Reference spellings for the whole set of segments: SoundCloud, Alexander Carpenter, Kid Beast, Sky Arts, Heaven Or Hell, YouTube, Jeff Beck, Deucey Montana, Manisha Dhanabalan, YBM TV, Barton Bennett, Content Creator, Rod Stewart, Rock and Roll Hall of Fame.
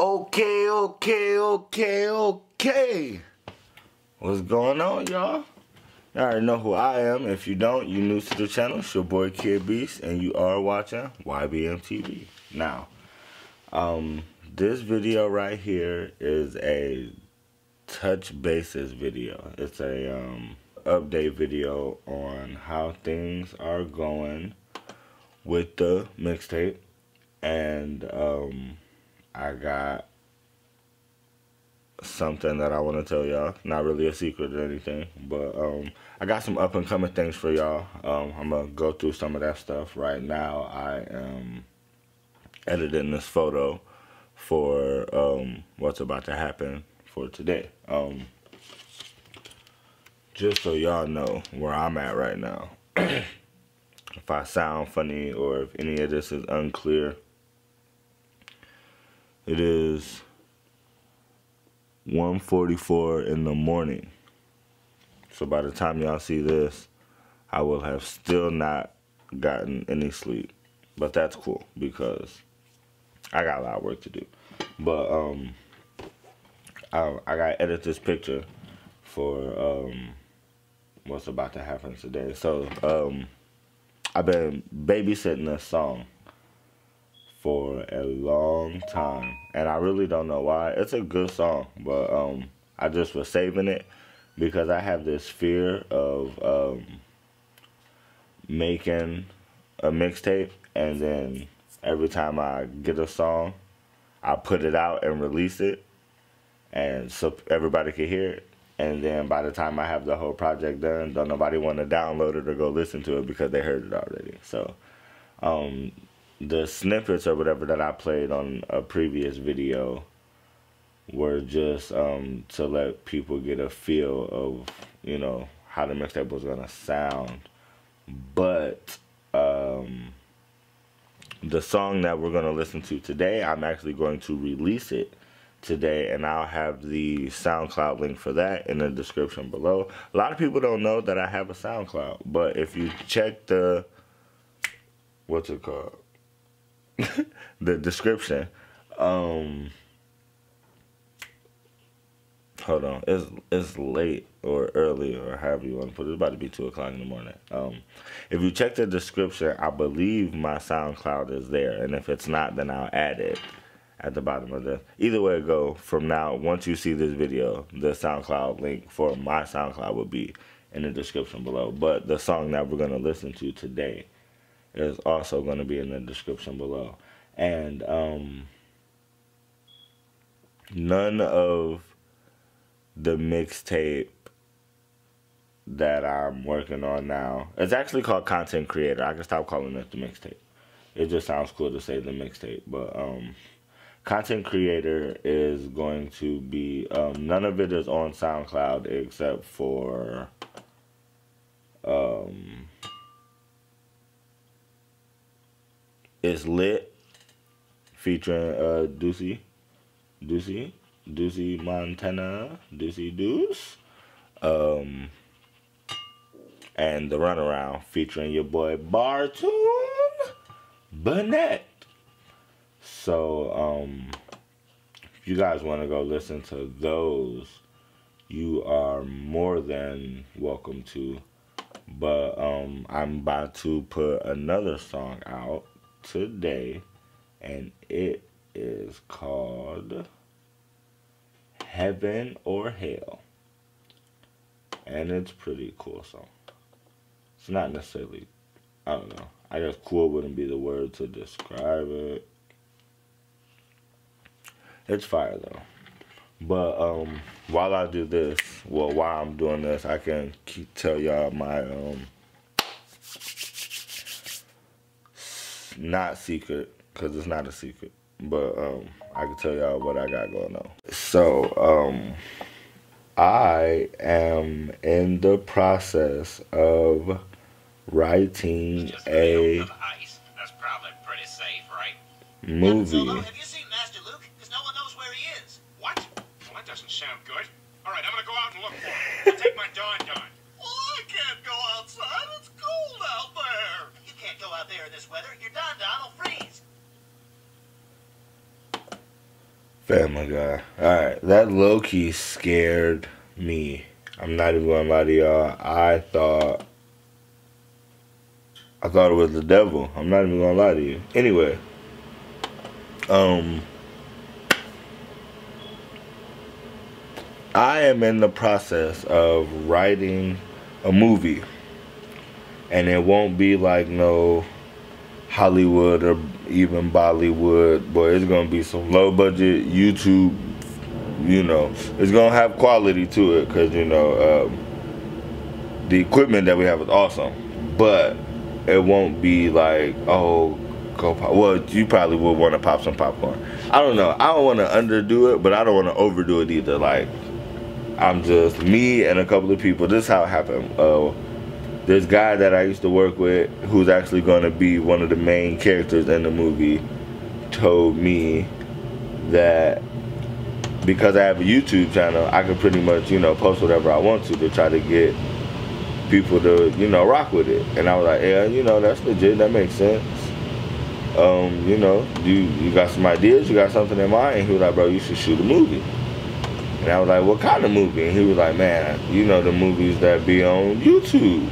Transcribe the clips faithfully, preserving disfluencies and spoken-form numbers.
Okay, okay, okay, okay. What's going on, y'all? You already know who I am. If you don't, you new to the channel. It's your boy Kid Beast, and you are watching Y B M T V. Now, um, this video right here is a touch basis video. It's a um update video on how things are going with the mixtape, and um. I got something that I want to tell y'all. Not really a secret or anything, but um, I got some up and coming things for y'all. Um, I'm gonna go through some of that stuff right now. I am editing this photo for um, what's about to happen for today. Um, just so y'all know where I'm at right now. If I sound funny or if any of this is unclear, it is one forty-four in the morning. So by the time y'all see this, I will have still not gotten any sleep. But that's cool because I got a lot of work to do. But um, I, I gotta edit this picture for um, what's about to happen today. So um, I've been babysitting this song for a long time, and I really don't know why. It's a good song, but um, I just was saving it because I have this fear of um, making a mixtape, and then every time I get a song, I put it out and release it, and so everybody can hear it. And then by the time I have the whole project done, don't nobody want to download it or go listen to it because they heard it already. So, um. The snippets or whatever that I played on a previous video were just um, to let people get a feel of, you know, how the mixtape was gonna sound. But um, the song that we're gonna listen to today, I'm actually going to release it today, and I'll have the SoundCloud link for that in the description below. A lot of people don't know that I have a SoundCloud, but if you check the, what's it called? the description. Um, hold on. It's, it's late or early or however you want to put it. It's about to be two o'clock in the morning. Um, if you check the description, I believe my SoundCloud is there. And if it's not, then I'll add it at the bottom of this. Either way it go, from now, once you see this video, the SoundCloud link for my SoundCloud will be in the description below. But the song that we're going to listen to today is also going to be in the description below. And um, none of the mixtape that I'm working on now, it's actually called Content Creator. I can stop calling it the mixtape. It just sounds cool to say the mixtape. But um, Content Creator is going to be, um, none of it is on SoundCloud except for Um, It's Lit, featuring uh, Deucey, Deucey, Deucey Montana, Deucey Deuce, um, and The Runaround, featuring your boy Barton Bennett. So, um, if you guys want to go listen to those, you are more than welcome to. But um, I'm about to put another song out today, and it is called Heaven Or Hell, and it's pretty cool song. It's not necessarily, I don't know, I guess cool wouldn't be the word to describe it. It's fire though. But um while I do this, well while I'm doing this, I can keep tell y'all my um not secret, because it's not a secret, but um I can tell y'all what I got going on. So um I am in the process of writing just a ice. That's probably pretty safe, right? Movie. Solo, have you seen Master Luke? Because no one knows where he is. What? Well, that doesn't sound good. All right, I'm gonna go out and look for him. I'll take my Don Don. Well, I can't go outside. It's cold out there. You can't go out there in this weather. Your Don Don will freeze. Family Guy. Alright, that low-key scared me. I'm not even gonna lie to y'all. I thought... I thought it was the devil. I'm not even gonna lie to you. Anyway. Um... I am in the process of writing a movie. And it won't be like no... Hollywood or even Bollywood, boy, it's gonna be some low budget YouTube, you know, it's gonna have quality to it, cause you know, um, the equipment that we have is awesome, but it won't be like, oh, go pop, well, you probably would wanna pop some popcorn. I don't know, I don't wanna underdo it, but I don't wanna overdo it either. Like, I'm just me and a couple of people. This is how it happened. Uh, This guy that I used to work with, who's actually going to be one of the main characters in the movie, told me that because I have a YouTube channel, I could pretty much, you know, post whatever I want to to try to get people to, you know, rock with it. And I was like, yeah, you know, that's legit. That makes sense. Um, you know, you, you got some ideas? You got something in mind? And he was like, bro, you should shoot a movie. And I was like, what kind of movie? And he was like, man, you know the movies that be on YouTube.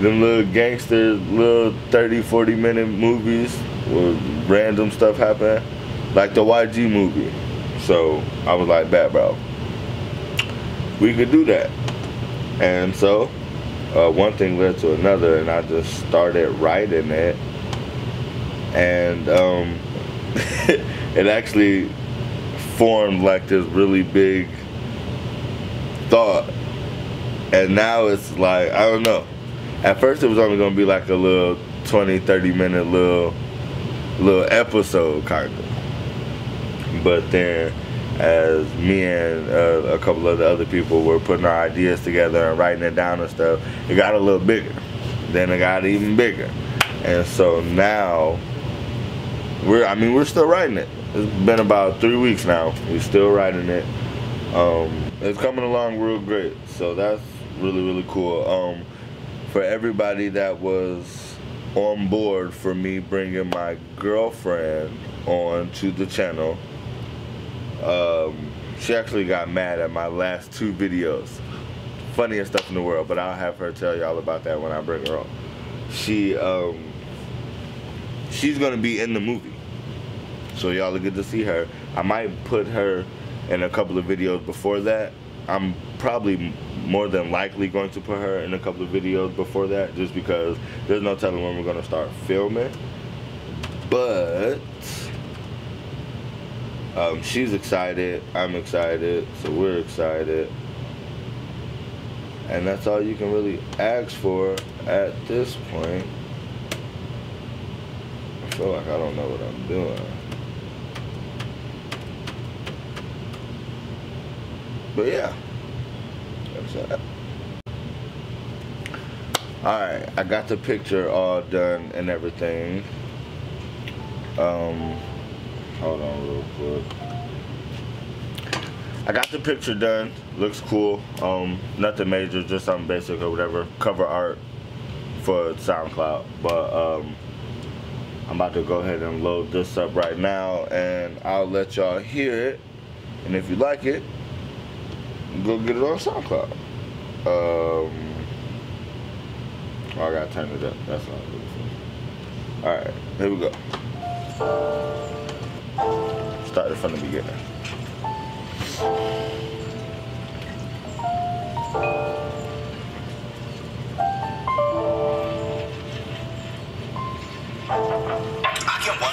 Them little gangsters, little thirty, forty minute movies where random stuff happen. Like the Y G movie. So I was like, bad, bro. We could do that. And so uh, one thing led to another, and I just started writing it. And um, it actually... formed like this really big thought, and now it's like, I don't know, at first it was only gonna be like a little twenty, thirty minute little little episode kind of, but then as me and uh, a couple of the other people were putting our ideas together and writing it down and stuff, it got a little bigger, then it got even bigger, and so now we're, I mean, we're still writing it. It's been about three weeks now. We're still writing it. Um, it's coming along real great. So that's really, really cool. Um, for everybody that was on board for me bringing my girlfriend on to the channel, um, she actually got mad at my last two videos. Funniest stuff in the world, but I'll have her tell y'all about that when I bring her on. She, um... she's gonna be in the movie, so y'all are good to see her. I might put her in a couple of videos before that. I'm probably more than likely going to put her in a couple of videos before that, just because there's no telling when we're gonna start filming. But um, she's excited, I'm excited, so we're excited, and that's all you can really ask for at this point. I feel like I don't know what I'm doing. But yeah. That's alright, I got the picture all done and everything. Um, hold on real quick. I got the picture done. Looks cool. Um, nothing major, just something basic or whatever. Cover art for SoundCloud. But um I'm about to go ahead and load this up right now, and I'll let y'all hear it, and if you like it, go get it on SoundCloud. Um, oh, I gotta turn it up. That's not good. Alright, here we go. Start it from the beginning.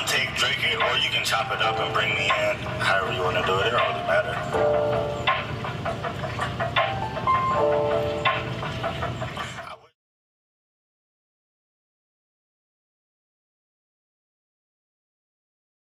Take, drink it, or you can chop it up and bring me in. However you want to do it, it don't really matter.